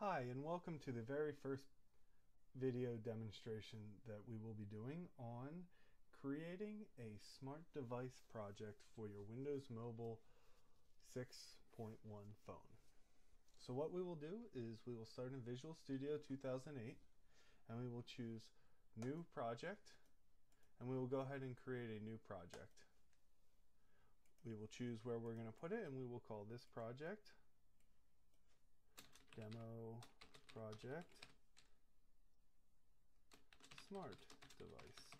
Hi, and welcome to the very first video demonstration that we will be doing on creating a smart device project for your Windows Mobile 6.1 phone. So what we will do is we will start in Visual Studio 2008, and we will choose New Project, and we will go ahead and create a new project. We will choose where we're going to put it, and we will call this project Demo Project Smart Device.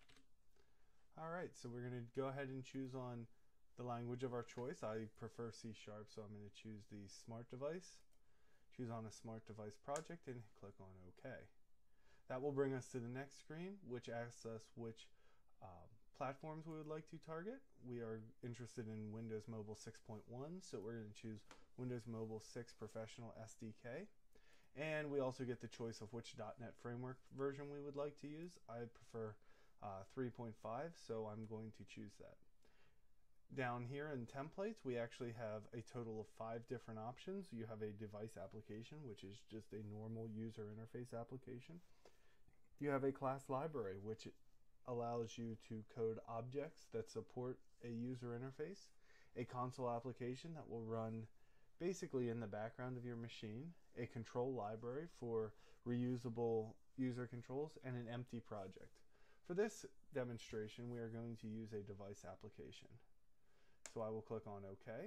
All right, so we're going to go ahead and choose on the language of our choice. I prefer C#, so I'm going to choose the Smart Device. Choose on a Smart Device project and click on OK. That will bring us to the next screen, which asks us which platforms we would like to target. We are interested in Windows Mobile 6.1, so we're going to choose Windows Mobile 6 Professional SDK, and we also get the choice of which .NET Framework version we would like to use. I prefer 3.5, so I'm going to choose that. Down here in templates, we actually have a total of 5 different options. You have a device application, which is just a normal user interface application. You have a class library, which allows you to code objects that support a user interface, a console application that will run basically in the background of your machine, a control library for reusable user controls, and an empty project. For this demonstration, we are going to use a device application. So I will click on OK,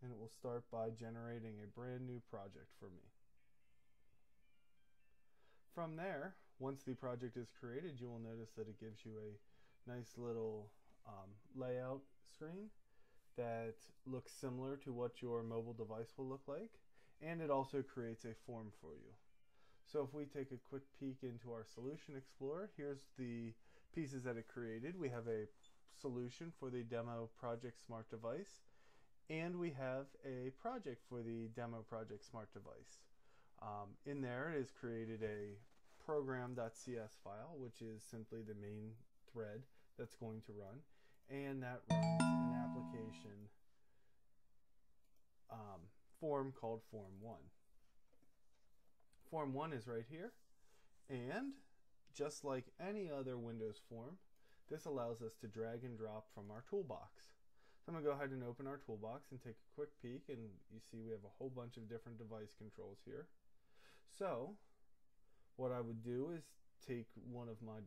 and it will start by generating a brand new project for me. From there, once the project is created, you will notice that it gives you a nice little layout screen that looks similar to what your mobile device will look like, and it also creates a form for you. So if we take a quick peek into our Solution Explorer, here's the pieces that it created. We have a solution for the Demo Project Smart Device, and we have a project for the Demo Project Smart Device. In there, it has created a program.cs file, which is simply the main thread that's going to run, and that runs an application form called Form 1. Form 1 is right here, and just like any other Windows form, this allows us to drag and drop from our toolbox. So I'm going to go ahead and open our toolbox and take a quick peek, and you see we have a whole bunch of different device controls here. So what I would do is take one of my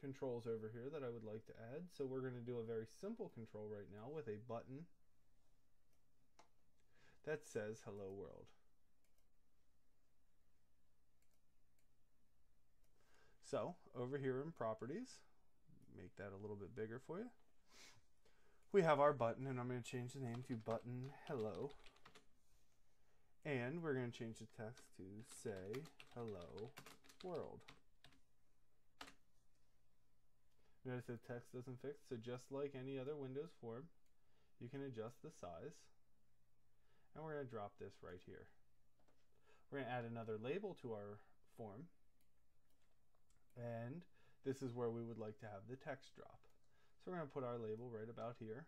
controls over here that I would like to add. So we're going to do a very simple control right now with a button that says Hello World. So over here in Properties, make that a little bit bigger for you, we have our button, and I'm going to change the name to Button Hello. And we're going to change the text to say Hello World. Notice the text doesn't fix, so just like any other Windows form, you can adjust the size. And we're going to drop this right here. We're going to add another label to our form, and this is where we would like to have the text drop. So we're going to put our label right about here.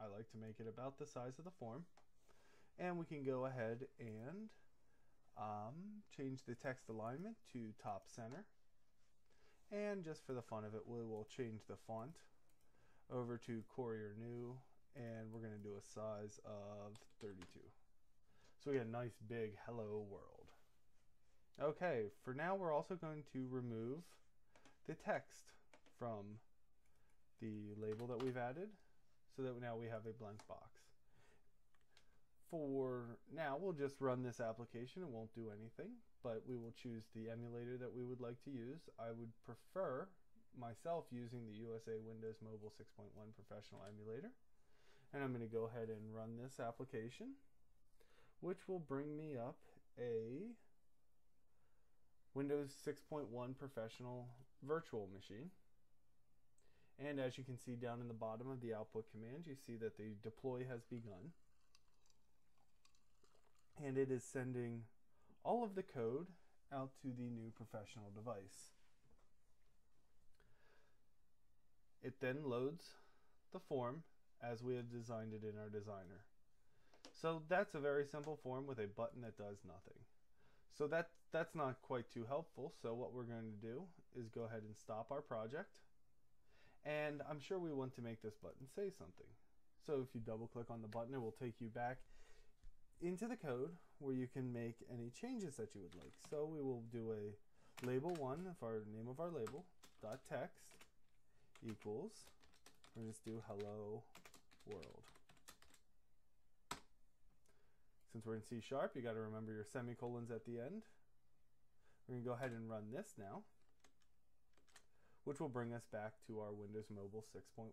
I like to make it about the size of the form. And we can go ahead and change the text alignment to top center. And just for the fun of it, we will change the font over to Courier New, and we're going to do a size of 32. So we get a nice big Hello World. Okay, for now we're also going to remove the text from the label that we've added, so that now we have a blank box. For now, we'll just run this application. It won't do anything, but we will choose the emulator that we would like to use. I would prefer myself using the USA Windows Mobile 6.1 Professional emulator. And I'm going to go ahead and run this application, which will bring me up a Windows 6.1 Professional virtual machine. And as you can see down in the bottom of the output command, you see that the deploy has begun. And it is sending all of the code out to the new professional device. It then loads the form as we have designed it in our designer. So that's a very simple form with a button that does nothing. So that's not quite too helpful. So what we're going to do is go ahead and stop our project. And I'm sure we want to make this button say something. So if you double click on the button, it will take you back into the code where you can make any changes that you would like. So we will do a label one for our name of our label dot text equals, we're just do hello world. Since we're in C#, you got to remember your semicolons at the end. We're going to go ahead and run this now, which will bring us back to our Windows Mobile 6.1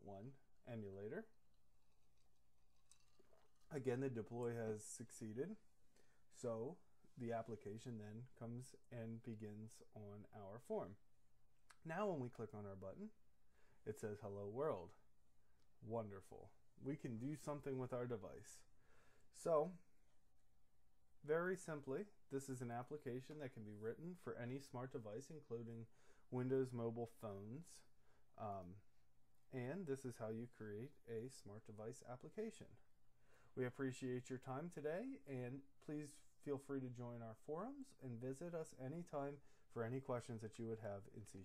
emulator. Again, the deploy has succeeded. So the application then comes and begins on our form. Now when we click on our button, it says hello world. Wonderful. We can do something with our device. So very simply, this is an application that can be written for any smart device, including Windows mobile phones. And this is how you create a smart device application. We appreciate your time today, and please feel free to join our forums and visit us anytime for any questions that you would have in C#.